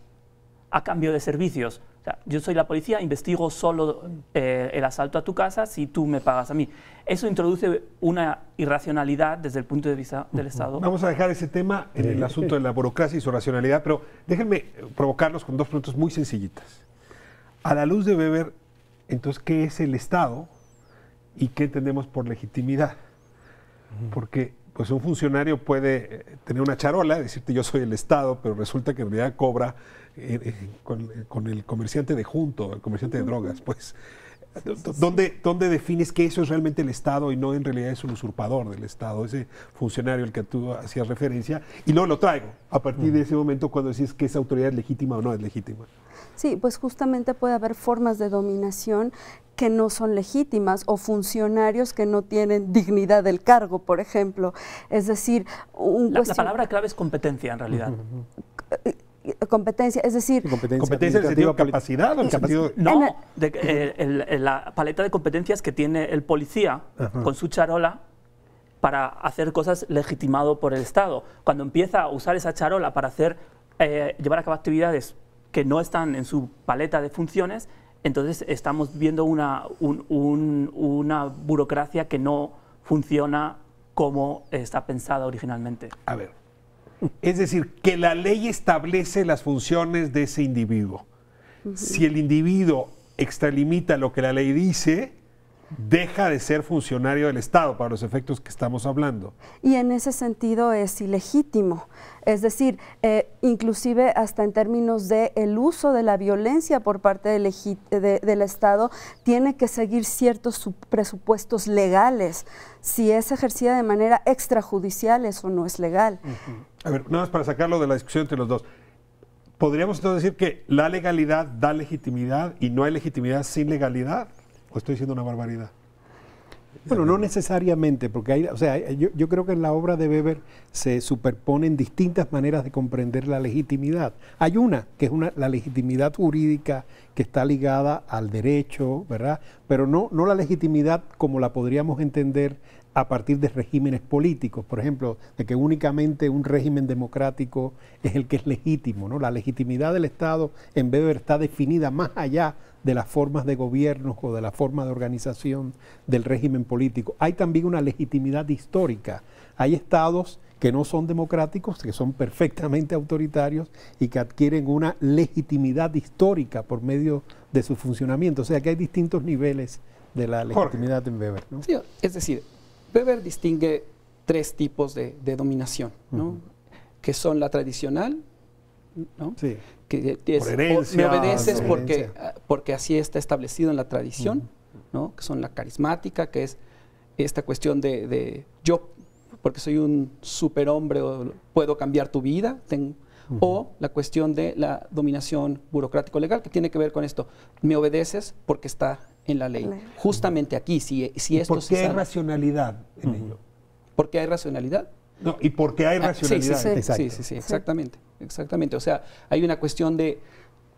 a cambio de servicios. Yo soy la policía, investigo solo eh, el asalto a tu casa si tú me pagas a mí. Eso introduce una irracionalidad desde el punto de vista del Estado. Vamos a dejar ese tema en el asunto de la burocracia y su racionalidad, pero déjenme provocarlos con dos preguntas muy sencillitas. A la luz de Weber, entonces, ¿qué es el Estado? y qué entendemos por legitimidad. Porque pues un funcionario puede tener una charola, decirte yo soy el Estado, pero resulta que en realidad cobra eh, eh, con, con el comerciante de junto, el comerciante de drogas, pues. Sí, sí, sí. ¿Dónde, ¿Dónde defines que eso es realmente el Estado y no en realidad es un usurpador del Estado, ese funcionario al que tú hacías referencia? Y luego lo traigo, a partir de ese momento cuando decís que esa autoridad es legítima o no es legítima. Sí, pues justamente puede haber formas de dominación que no son legítimas o funcionarios que no tienen dignidad del cargo, por ejemplo. Es decir, un la, cuestión... la palabra clave es competencia en realidad. Uh-huh. Competencia, es decir... ¿Competencia, competencia en el sentido de capacidad? O en capacidad? No, en el, de, eh, el, el, la paleta de competencias que tiene el policía uh-huh. con su charola para hacer cosas legitimado por el Estado. Cuando empieza a usar esa charola para hacer eh, llevar a cabo actividades que no están en su paleta de funciones, entonces estamos viendo una, un, un, una burocracia que no funciona como está pensada originalmente. A ver. Es decir, que la ley establece las funciones de ese individuo. Uh-huh. Si el individuo extralimita lo que la ley dice, deja de ser funcionario del Estado para los efectos que estamos hablando. Y en ese sentido es ilegítimo. Es decir, eh, inclusive hasta en términos de el uso de la violencia por parte del, de, del Estado, tiene que seguir ciertos presupuestos legales. Si es ejercida de manera extrajudicial, eso no es legal. Uh-huh. A ver, nada más para sacarlo de la discusión entre los dos. ¿Podríamos entonces decir que la legalidad da legitimidad y no hay legitimidad sin legalidad? ¿O estoy diciendo una barbaridad? Bueno, no necesariamente, porque hay, o sea, yo, yo creo que en la obra de Weber se superponen distintas maneras de comprender la legitimidad. Hay una, que es una, la legitimidad jurídica que está ligada al derecho, ¿verdad? Pero no, no la legitimidad como la podríamos entender a partir de regímenes políticos, por ejemplo, de que únicamente un régimen democrático es el que es legítimo, ¿no? La legitimidad del Estado en Weber está definida más allá de las formas de gobierno o de la forma de organización del régimen político. Hay también una legitimidad histórica. Hay estados que no son democráticos, que son perfectamente autoritarios y que adquieren una legitimidad histórica por medio de su funcionamiento. O sea que hay distintos niveles de la legitimidad en Weber, ¿no? Sí, es decir, Weber distingue tres tipos de, de dominación, ¿no? Uh-huh. Que son la tradicional, ¿no? Sí. Que es, por herencia, me obedeces por porque, porque así está establecido en la tradición, uh-huh. ¿no? Que son la carismática, que es esta cuestión de, de yo, porque soy un superhombre, o puedo cambiar tu vida, tengo, uh-huh. o la cuestión de la dominación burocrático-legal, que tiene que ver con esto, me obedeces porque está en la ley. La ley. Justamente aquí, si, si esto se sabe. ¿Por qué hay racionalidad en ello? ¿Por qué hay racionalidad? No, y por qué hay racionalidad. Ah, sí, sí, sí, sí, sí, sí, exactamente, exactamente. O sea, hay una cuestión de,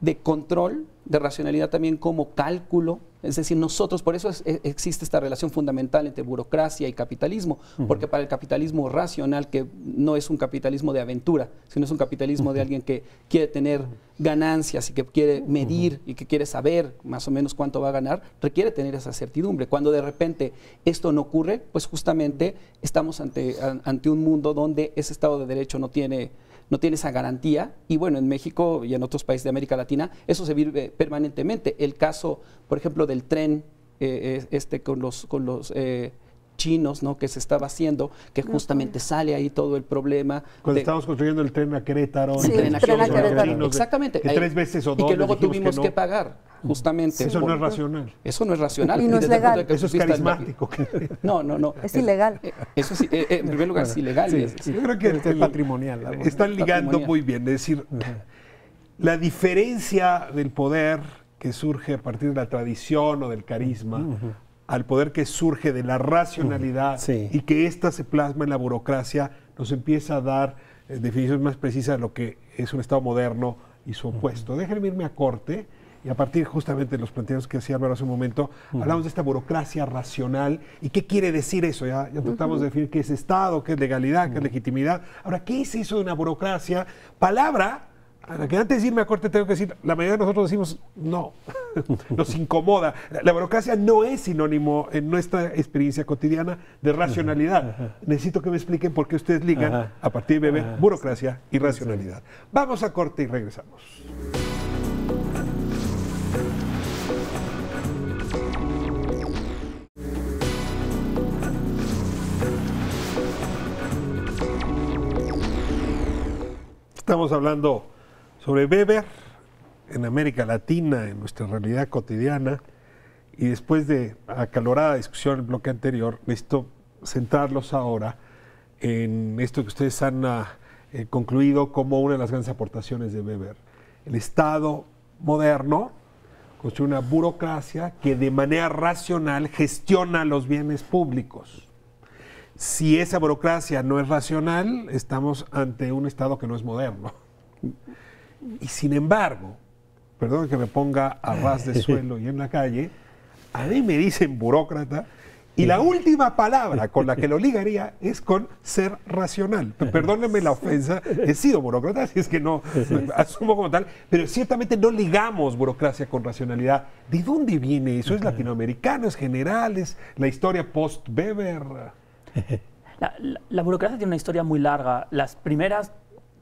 de control, de racionalidad también como cálculo. Es decir, nosotros, por eso es, existe esta relación fundamental entre burocracia y capitalismo, uh-huh. porque para el capitalismo racional, que no es un capitalismo de aventura, sino es un capitalismo uh-huh. de alguien que quiere tener ganancias y que quiere medir uh-huh. y que quiere saber más o menos cuánto va a ganar, requiere tener esa certidumbre. Cuando de repente esto no ocurre, pues justamente estamos ante, a, ante un mundo donde ese Estado de Derecho no tiene... no tiene esa garantía, y bueno, en México y en otros países de América Latina, eso se vive permanentemente. El caso, por ejemplo, del tren eh, este con los, con los eh, chinos, ¿no? Que se estaba haciendo, que justamente no, sale ahí todo el problema. Cuando de, estábamos construyendo el tren a Querétaro. Sí, el tren a Querétaro. Querétaro. Exactamente. Que tres veces o dos. Y que luego tuvimos que, no. que pagar. Justamente. Sí, eso por, no es racional. Eso no es racional. Y no y es legal. Eso es carismático. No, no, no. Es, es ilegal. Eso sí, eh, en primer lugar es ilegal. Sí, es, sí. Yo creo que es patrimonial. La están ligando patrimonial. Muy bien. Es decir, la diferencia del poder que surge a partir de la tradición o del carisma uh-huh. al poder que surge de la racionalidad uh-huh. sí. y que ésta se plasma en la burocracia, nos empieza a dar eh, definiciones más precisas de lo que es un Estado moderno y su opuesto. Uh-huh. Déjenme irme a corte. Y a partir justamente de los planteos que hacía Álvaro hace un momento, uh-huh. hablamos de esta burocracia racional. ¿Y qué quiere decir eso? Ya, ya tratamos uh-huh. de definir qué es Estado, qué es legalidad, uh-huh. qué es legitimidad. Ahora, ¿qué es eso de una burocracia? Palabra a la que antes de irme a corte tengo que decir, la mayoría de nosotros decimos no, nos incomoda. La, la burocracia no es sinónimo en nuestra experiencia cotidiana de racionalidad. Uh-huh. Necesito que me expliquen por qué ustedes ligan uh-huh. a partir de uh-huh. burocracia y racionalidad. Sí. Vamos a corte y regresamos. Thank you. Estamos hablando sobre Weber en América Latina, en nuestra realidad cotidiana, y después de acalorada discusión en el bloque anterior, necesito centrarlos ahora en esto que ustedes han eh, concluido como una de las grandes aportaciones de Weber. El Estado moderno construye una burocracia que de manera racional gestiona los bienes públicos. Si esa burocracia no es racional, estamos ante un Estado que no es moderno. Y sin embargo, perdón que me ponga a ras de suelo y en la calle, a mí me dicen burócrata, y la última palabra con la que lo ligaría es con ser racional. Perdónenme la ofensa, he sido burócrata, así es que no asumo como tal, pero ciertamente no ligamos burocracia con racionalidad. ¿De dónde viene eso? ¿Es latinoamericano? ¿Es general? ¿Es la historia post-Weber? La, la, la burocracia tiene una historia muy larga. Las primeras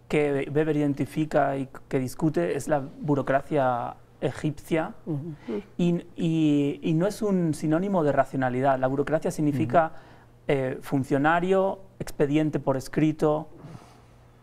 que Weber identifica y que discute es la burocracia egipcia, uh-huh. y, y, y no es un sinónimo de racionalidad. La burocracia significa uh-huh. eh, funcionario, expediente por escrito,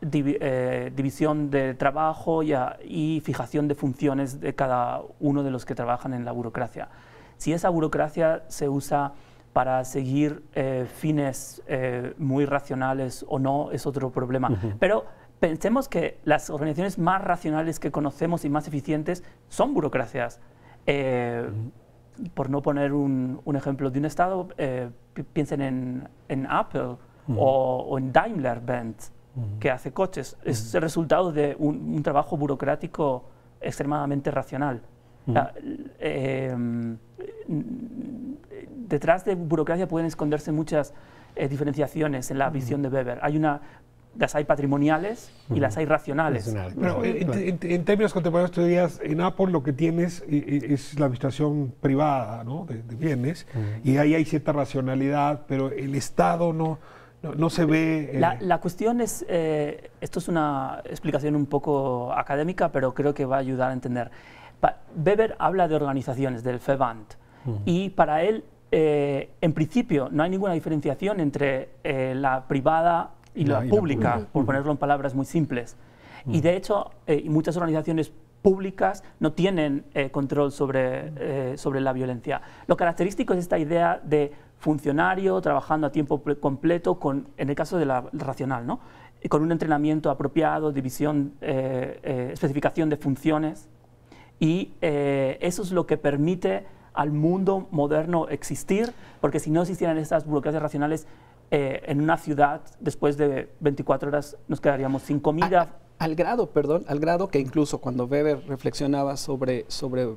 div, eh, división de trabajo y, a, y fijación de funciones de cada uno de los que trabajan en la burocracia. Si esa burocracia se usa para seguir eh, fines eh, muy racionales o no, es otro problema. Uh-huh. Pero pensemos que las organizaciones más racionales que conocemos y más eficientes son burocracias. Eh, uh-huh. Por no poner un, un ejemplo de un Estado, eh, piensen en, en Apple uh-huh. o, o en Daimler-Benz, uh-huh. que hace coches. Uh-huh. Es el resultado de un, un trabajo burocrático extremadamente racional. Uh-huh. La, eh, detrás de burocracia pueden esconderse muchas eh, diferenciaciones en la uh-huh. visión de Weber. Hay una... Las hay patrimoniales y las hay racionales. Pero en, en, en términos contemporáneos, tú dirías, en Apple lo que tienes es la administración privada, ¿no? de, de bienes, mm. y ahí hay cierta racionalidad, pero el Estado no, no, no se ve... Eh. La, la cuestión es, eh, esto es una explicación un poco académica, pero creo que va a ayudar a entender. Pa- Weber habla de organizaciones, del FEBANT, mm. y para él, eh, en principio, no hay ninguna diferenciación entre eh, la privada y la, la pública, y la, por ponerlo en palabras muy simples. Mm. Y de hecho, eh, muchas organizaciones públicas no tienen eh, control sobre, eh, sobre la violencia. Lo característico es esta idea de funcionario trabajando a tiempo completo, con, en el caso de la racional, ¿no? Y con un entrenamiento apropiado, división, eh, eh, especificación de funciones. Y eh, eso es lo que permite al mundo moderno existir, porque si no existieran estas burocracias racionales, Eh, en una ciudad, después de veinticuatro horas, nos quedaríamos sin comida. A, al grado, perdón, al grado que incluso cuando Weber reflexionaba sobre, sobre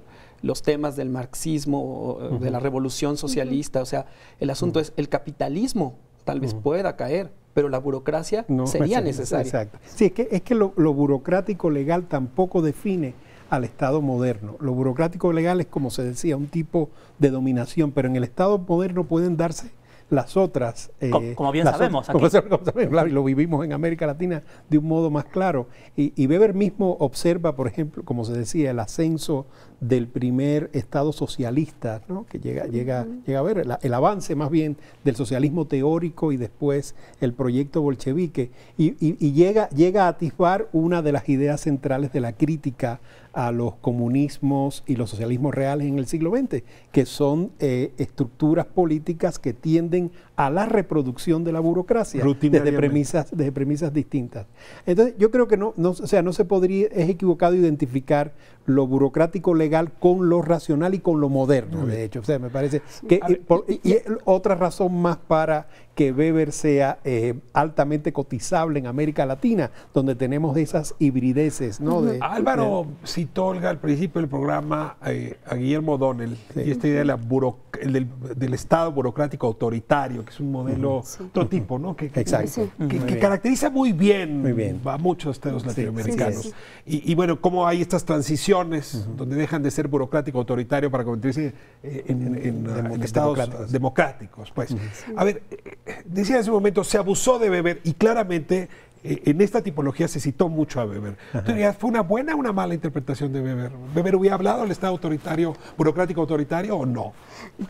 los temas del marxismo, uh-huh. de la revolución socialista, o sea, el asunto uh-huh. es el capitalismo tal vez uh-huh. pueda caer, pero la burocracia no, sería necesaria. Exacto. Sí, es que, es que lo, lo burocrático legal tampoco define al Estado moderno. Lo burocrático legal es, como se decía, un tipo de dominación, pero en el Estado moderno pueden darse las otras... Eh, como, como bien sabemos. Otras, aquí. Como, como sabemos, lo vivimos en América Latina de un modo más claro. Y, y Weber mismo observa, por ejemplo, como se decía, el ascenso del primer Estado socialista, ¿no? que llega, llega, llega a ver, el, el avance más bien del socialismo teórico y después el proyecto bolchevique. Y, y, y llega, llega a atisbar una de las ideas centrales de la crítica a los comunismos y los socialismos reales en el siglo veinte, que son eh, estructuras políticas que tienden a la reproducción de la burocracia desde premisas, desde premisas distintas. Entonces, yo creo que no, no, o sea, no se podría, es equivocado identificar lo burocrático legal con lo racional y con lo moderno, de hecho. O sea, me parece que y, por, y, y otra razón más para que Weber sea eh, altamente cotizable en América Latina, donde tenemos esas hibrideces, ¿no? De, Álvaro de, citó Olga al principio del programa eh, a Guillermo O'Donnell, sí. y esta idea de la buro, del, del Estado burocrático autoritario, que es un modelo, sí. otro tipo, ¿no? Que, que, Exacto. Sí. que, que, que caracteriza muy bien, muy bien a muchos estados sí, latinoamericanos. Sí, sí, sí. Y, y bueno, cómo hay estas transiciones Uh-huh. donde dejan de ser burocrático autoritario para convertirse eh, en, en, en, Demo- en estados democráticos. democráticos pues. Uh-huh. sí. A ver, eh, decía hace un momento, se abusó de Weber y claramente eh, en esta tipología se citó mucho a Weber. Uh-huh. Entonces, ¿fue una buena o una mala interpretación de Weber? ¿Weber hubiera hablado del Estado autoritario, burocrático autoritario o no?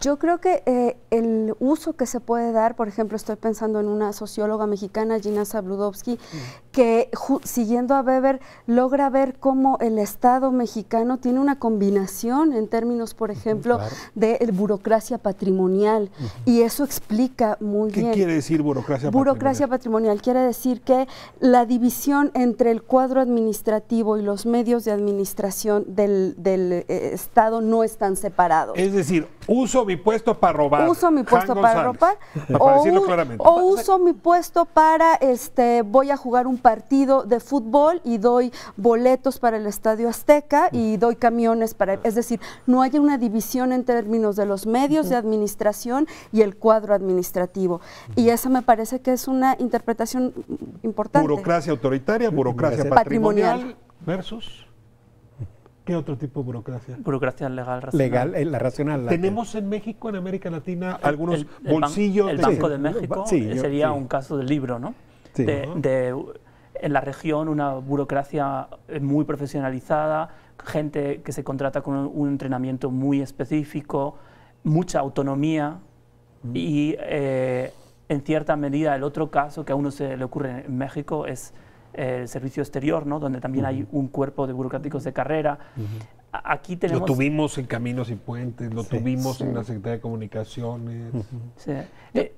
Yo creo que eh, el uso que se puede dar, por ejemplo, estoy pensando en una socióloga mexicana, Gina Zabludovsky, uh-huh. que siguiendo a Weber logra ver cómo el Estado mexicano tiene una combinación en términos, por ejemplo, claro. de burocracia patrimonial, uh-huh. y eso explica muy ¿Qué bien. ¿Qué quiere decir burocracia patrimonial? Burocracia patrimonial quiere decir que la división entre el cuadro administrativo y los medios de administración del, del eh, Estado no están separados. Es decir, uso mi puesto para robar. Uso mi puesto Hank para robar. O, o uso mi puesto para, este, voy a jugar un partido de fútbol y doy boletos para el Estadio Azteca y doy camiones para... Es decir, no hay una división en términos de los medios uh-huh. de administración y el cuadro administrativo. Uh-huh. Y esa me parece que es una interpretación importante. Burocracia autoritaria, burocracia uh-huh. patrimonial, patrimonial versus... ¿Qué otro tipo de burocracia? Burocracia legal, racional. Legal, eh, la racional. La ¿Tenemos que... en México, en América Latina, algunos el, el, el bolsillos? Ban, el de... Banco de México sí, yo, sería sí. un caso del libro, ¿no? Sí, de, ¿no? De, en la región, una burocracia muy profesionalizada, gente que se contrata con un, un entrenamiento muy específico, mucha autonomía mm. y, eh, en cierta medida, el otro caso que a uno se le ocurre en México es... el servicio exterior, ¿no? Donde también uh-huh. hay un cuerpo de burocráticos de carrera. Uh-huh. Aquí tenemos... Lo tuvimos en Caminos y Puentes, lo sí, tuvimos sí. en la Secretaría de Comunicaciones. Uh-huh. sí. Eh,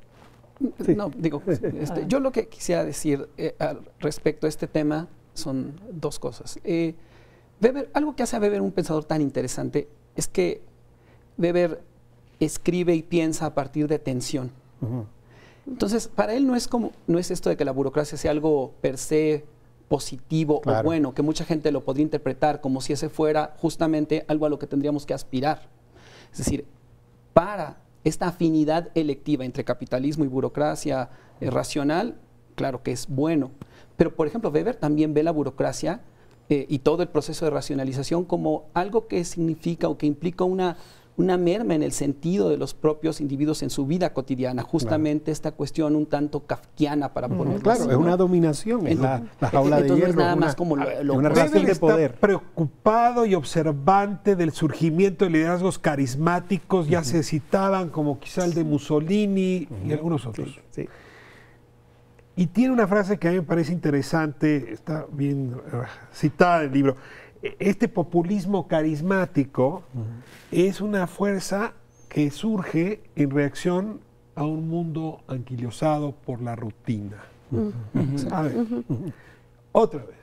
sí. No, digo, este, yo lo que quisiera decir eh, al respecto a este tema son dos cosas. Eh, Weber, algo que hace a Weber un pensador tan interesante es que Weber escribe y piensa a partir de tensión. Uh-huh. Entonces, para él no es como no es esto de que la burocracia sea algo per se positivo claro. o bueno, que mucha gente lo podría interpretar como si ese fuera justamente algo a lo que tendríamos que aspirar. Es decir, para esta afinidad electiva entre capitalismo y burocracia eh, racional, claro que es bueno. Pero, por ejemplo, Weber también ve la burocracia eh, y todo el proceso de racionalización como algo que significa o que implica una... una merma en el sentido de los propios individuos en su vida cotidiana, justamente claro. esta cuestión un tanto kafkiana para ponerlo mm, claro, así, ¿no? Es una dominación, es la, la jaula entonces de hierro. No es nada una, más como lo, lo una relación de poder. Está preocupado y observante del surgimiento de liderazgos carismáticos, ya uh-huh. se citaban como quizá el de Mussolini uh-huh. y algunos otros. Sí, sí. Y tiene una frase que a mí me parece interesante, está bien uh, citada en el libro. Este populismo carismático uh-huh. es una fuerza que surge en reacción a un mundo anquilosado por la rutina. Uh-huh. Uh-huh. A ver, uh-huh. otra vez,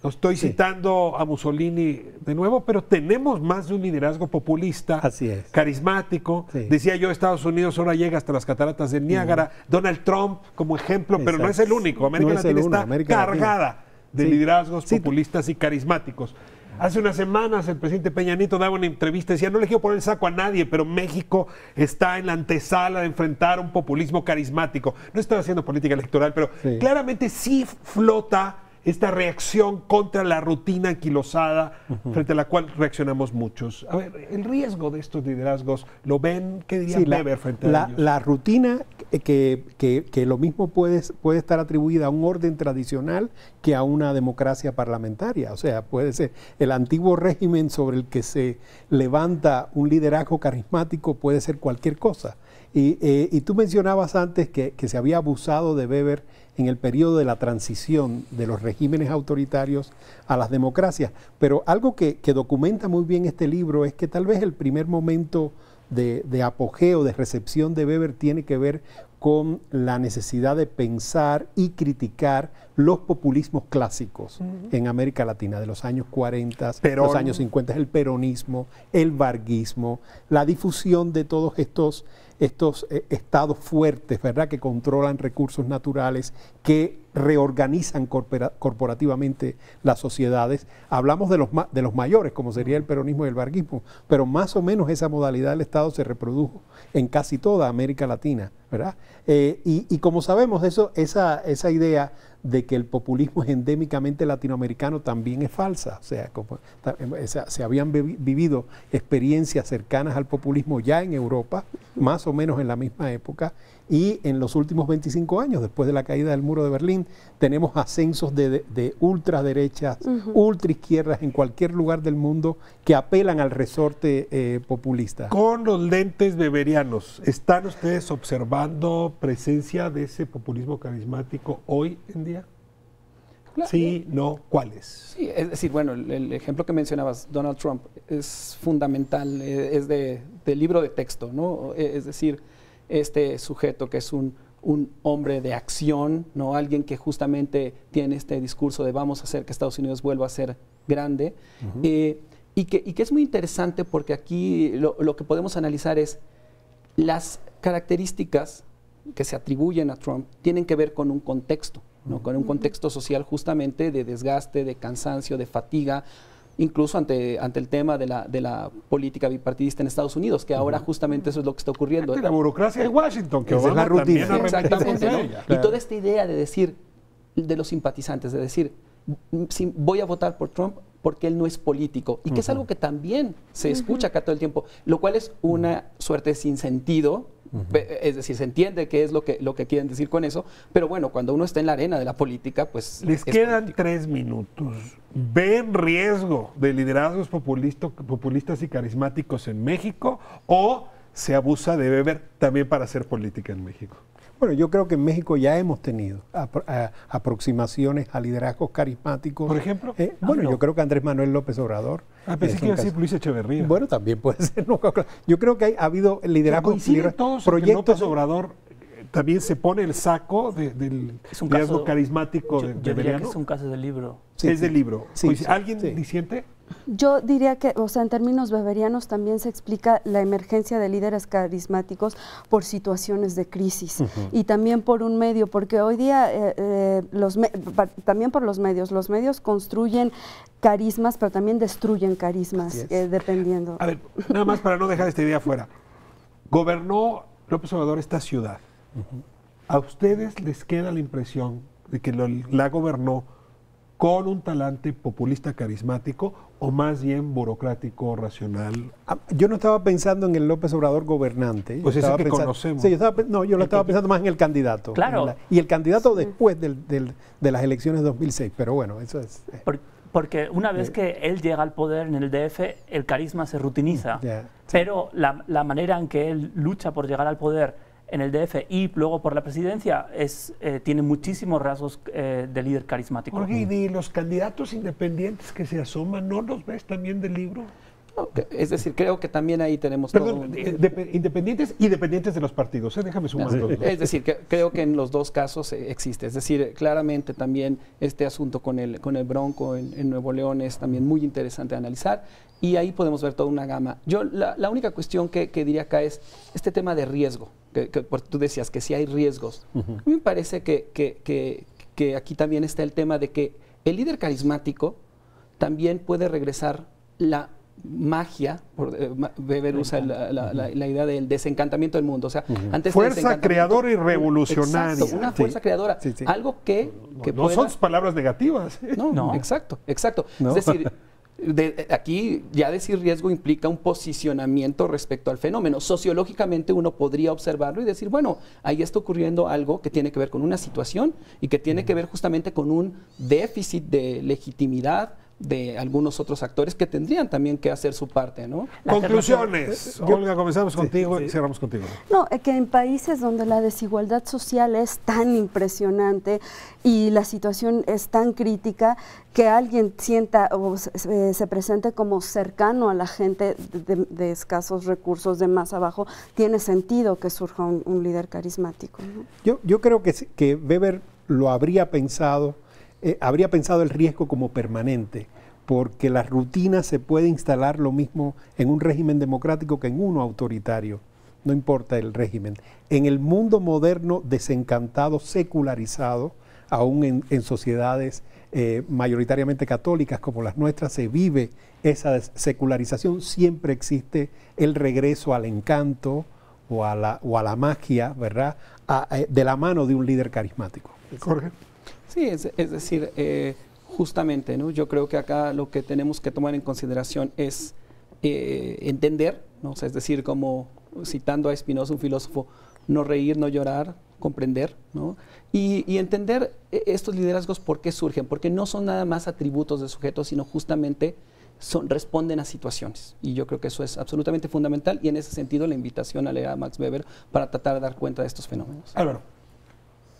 lo estoy sí. citando a Mussolini de nuevo, pero tenemos más de un liderazgo populista, así es. Carismático. Sí. Decía yo, Estados Unidos ahora llega hasta las cataratas del Niágara, uh-huh. Donald Trump como ejemplo, exacto. pero no es el único. América no Latina es está América cargada Latina. De sí. liderazgos sí. populistas y carismáticos. Hace unas semanas el presidente Peña Nieto daba una entrevista y decía, no le quiero poner el saco a nadie, pero México está en la antesala de enfrentar un populismo carismático. No estaba haciendo política electoral, pero sí. claramente sí flota esta reacción contra la rutina anquilosada, uh-huh. frente a la cual reaccionamos muchos. A ver, el riesgo de estos liderazgos, ¿lo ven? ¿Qué diría sí, Weber frente la, a ellos? La rutina, que, que, que lo mismo puede, puede estar atribuida a un orden tradicional que a una democracia parlamentaria. O sea, puede ser el antiguo régimen sobre el que se levanta un liderazgo carismático, puede ser cualquier cosa. Y, eh, y tú mencionabas antes que, que se había abusado de Weber en el periodo de la transición de los regímenes autoritarios a las democracias. Pero algo que, que documenta muy bien este libro es que tal vez el primer momento de, de apogeo, de recepción de Weber tiene que ver con la necesidad de pensar y criticar los populismos clásicos uh-huh. en América Latina de los años cuarenta, Perón. Los años cincuenta, el peronismo, el varguismo, la difusión de todos estos, estos eh, estados fuertes, ¿verdad?, que controlan recursos naturales, que reorganizan corpora corporativamente las sociedades. Hablamos de los, ma de los mayores, como sería el peronismo y el varguismo, pero más o menos esa modalidad del Estado se reprodujo en casi toda América Latina, ¿verdad? Eh, y, y como sabemos, eso, esa, esa idea de que el populismo es endémicamente latinoamericano también es falsa. O sea, como, se habían vivido experiencias cercanas al populismo ya en Europa, más o menos en la misma época, y en los últimos veinticinco años, después de la caída del muro de Berlín, tenemos ascensos de, de, de ultraderechas, uh-huh. ultraizquierdas en cualquier lugar del mundo que apelan al resorte eh, populista. Con los lentes weberianos, ¿están ustedes observando presencia de ese populismo carismático hoy en día? Sí, no, ¿cuáles? Sí, es decir, bueno, el, el ejemplo que mencionabas, Donald Trump, es fundamental, es de, de libro de texto, ¿no? Es decir, este sujeto que es un, un hombre de acción, ¿no? Alguien que justamente tiene este discurso de vamos a hacer que Estados Unidos vuelva a ser grande. Uh-huh. eh, y, que, y que es muy interesante porque aquí lo, lo que podemos analizar es las características que se atribuyen a Trump tienen que ver con un contexto, ¿no? Con un contexto social justamente de desgaste, de cansancio, de fatiga, incluso ante, ante el tema de la, de la política bipartidista en Estados Unidos, que ahora justamente eso es lo que está ocurriendo. La burocracia de Washington, que es la rutina. Exactamente, ¿no? Claro. Y toda esta idea de decir, de los simpatizantes, de decir, si voy a votar por Trump porque él no es político, y que uh-huh. es algo que también se escucha acá todo el tiempo, lo cual es una suerte sin sentido. Uh-huh. Es decir, se entiende qué es lo que, lo que quieren decir con eso, pero bueno, cuando uno está en la arena de la política, pues... Les quedan político. tres minutos. ¿Ven riesgo de liderazgos populistas y carismáticos en México o se abusa de Weber también para hacer política en México? Bueno, yo creo que en México ya hemos tenido apro a, aproximaciones a liderazgos carismáticos. ¿Por ejemplo? Eh, ah, bueno, no. yo creo que Andrés Manuel López Obrador... Ah, pensé que iba a decir Luis Echeverría. Bueno, también puede ser. No, yo creo que hay, ha habido liderazgos... Liderazgo, todos proyectos López Obrador eh, también se pone el saco de, del liderazgo carismático. Yo, de, yo de diría que es un caso del libro. Sí, es sí. del libro. Sí, sí, ¿Alguien sí. disiente? Yo diría que, o sea, en términos weberianos también se explica la emergencia de líderes carismáticos por situaciones de crisis uh-huh. y también por un medio, porque hoy día eh, eh, los me también por los medios, los medios construyen carismas, pero también destruyen carismas, yes. eh, dependiendo. A ver, nada más para no dejar esta idea fuera. Gobernó López Obrador esta ciudad. Uh-huh. ¿A ustedes les queda la impresión de que lo, la gobernó con un talante populista carismático o más bien burocrático, racional? Yo no estaba pensando en el López Obrador gobernante. Pues ese que pensando, conocemos. Sí, yo estaba, no, yo lo estaba pensando más en el candidato. Claro. La, y el candidato sí. después del, del, de las elecciones de dos mil seis, pero bueno, eso es... Eh. Por, porque una vez que él llega al poder en el D F, el carisma se rutiniza. Yeah. Pero la, la manera en que él lucha por llegar al poder... en el D F y luego por la presidencia, es, eh, tiene muchísimos rasgos eh, de líder carismático. Jorge, ¿y de los candidatos independientes que se asoman, no los ves también del libro? Okay. Es decir, creo que también ahí tenemos... Perdón, todo... de, independientes y dependientes de los partidos, ¿eh? Déjame sumar. Es, es decir, que, creo que en los dos casos eh, existe, es decir, claramente también este asunto con el, con el Bronco en, en Nuevo León es también muy interesante de analizar y ahí podemos ver toda una gama. Yo la, la única cuestión que, que diría acá es este tema de riesgo, que, que tú decías que sí hay riesgos. Uh-huh. A mí me parece que, que, que, que aquí también está el tema de que el líder carismático también puede regresar la... magia, por, eh, Weber usa la, la, la, la idea del desencantamiento del mundo, o sea, uh-huh. antes fuerza creadora y revolucionaria. Exacto, una fuerza sí. creadora, sí, sí. algo que... que no, pueda... no son palabras negativas. No, no. exacto, exacto. No. Es decir, de, aquí ya decir riesgo implica un posicionamiento respecto al fenómeno. Sociológicamente uno podría observarlo y decir, bueno, ahí está ocurriendo algo que tiene que ver con una situación y que tiene uh-huh. que ver justamente con un déficit de legitimidad de algunos otros actores que tendrían también que hacer su parte, ¿no? La Conclusiones. Yo, Olga, comenzamos contigo sí, sí. y cerramos contigo. No, que en países donde la desigualdad social es tan impresionante y la situación es tan crítica que alguien sienta o se, se presente como cercano a la gente de, de, de escasos recursos, de más abajo, tiene sentido que surja un, un líder carismático, ¿no? Yo, yo creo que, que Weber lo habría pensado Eh, habría pensado el riesgo como permanente, porque la rutina se puede instalar lo mismo en un régimen democrático que en uno autoritario, no importa el régimen. En el mundo moderno desencantado, secularizado, aún en, en sociedades eh, mayoritariamente católicas como las nuestras, se vive esa secularización, siempre existe el regreso al encanto o a la, o a la magia, ¿verdad?, a, eh, de la mano de un líder carismático. Jorge. Sí, es, es decir, eh, justamente, ¿no? Yo creo que acá lo que tenemos que tomar en consideración es eh, entender, ¿no? O sea, es decir, como citando a Spinoza, un filósofo, no reír, no llorar, comprender, ¿no? Y, y entender estos liderazgos por qué surgen, porque no son nada más atributos de sujetos, sino justamente son, responden a situaciones. Y yo creo que eso es absolutamente fundamental y en ese sentido la invitación a leer a Max Weber para tratar de dar cuenta de estos fenómenos. Álvaro.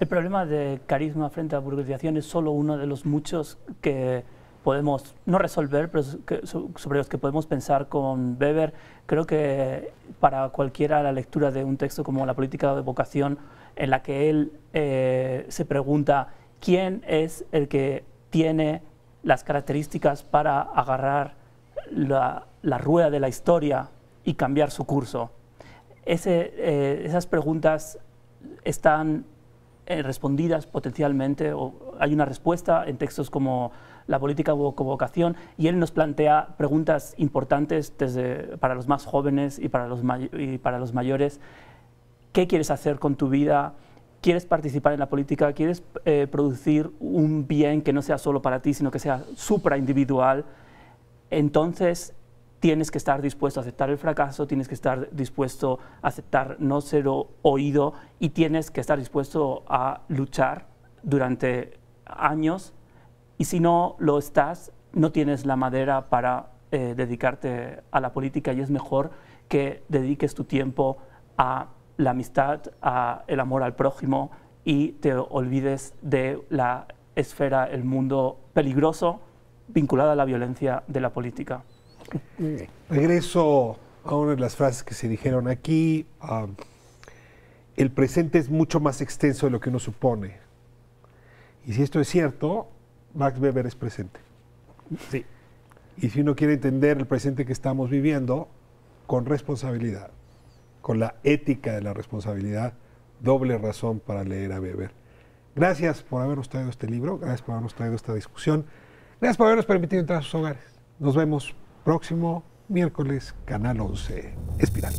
El problema de carisma frente a burocratización es solo uno de los muchos que podemos no resolver, pero que, sobre los que podemos pensar con Weber. Creo que para cualquiera la lectura de un texto como La política de vocación, en la que él eh, se pregunta quién es el que tiene las características para agarrar la, la rueda de la historia y cambiar su curso. Ese, eh, esas preguntas están eh, respondidas potencialmente, o hay una respuesta en textos como La política como vocación, y él nos plantea preguntas importantes desde, para los más jóvenes y para los, may y para los mayores. ¿Qué quieres hacer con tu vida? ¿Quieres participar en la política? ¿Quieres eh, producir un bien que no sea solo para ti, sino que sea supraindividual? Entonces tienes que estar dispuesto a aceptar el fracaso, tienes que estar dispuesto a aceptar no ser oído y tienes que estar dispuesto a luchar durante años. Y si no lo estás, no tienes la madera para eh, dedicarte a la política, y es mejor que dediques tu tiempo a la amistad, a el amor al prójimo, y te olvides de la esfera, el mundo peligroso vinculado a la violencia de la política. Eh, regreso a una de las frases que se dijeron aquí. Uh, el presente es mucho más extenso de lo que uno supone. Y si esto es cierto, Max Weber es presente. Sí. Y si uno quiere entender el presente que estamos viviendo, con responsabilidad, con la ética de la responsabilidad, doble razón para leer a Weber. Gracias por habernos traído este libro, gracias por habernos traído esta discusión, gracias por habernos permitido entrar a sus hogares. Nos vemos próximo miércoles, Canal once, Espiral.